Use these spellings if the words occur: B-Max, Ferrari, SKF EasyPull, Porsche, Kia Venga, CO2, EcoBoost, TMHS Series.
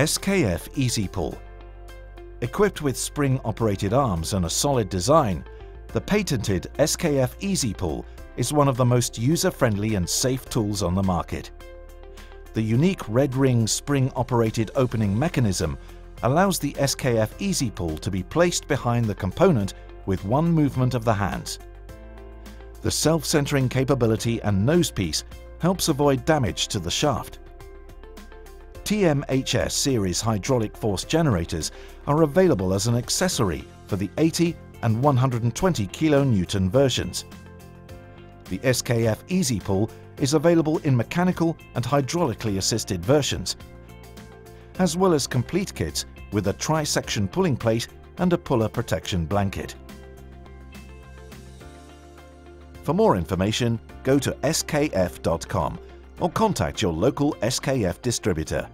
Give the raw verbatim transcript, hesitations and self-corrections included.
S K F EasyPull. Equipped with spring-operated arms and a solid design, the patented S K F EasyPull is one of the most user-friendly and safe tools on the market. The unique red ring spring-operated opening mechanism allows the S K F EasyPull to be placed behind the component with one movement of the hands. The self-centering capability and nosepiece helps avoid damage to the shaft. T M H S Series hydraulic force generators are available as an accessory for the eighty and one hundred twenty kilonewton versions. The S K F EasyPull is available in mechanical and hydraulically assisted versions, as well as complete kits with a tri-section pulling plate and a puller protection blanket. For more information, go to S K F dot com or contact your local S K F distributor.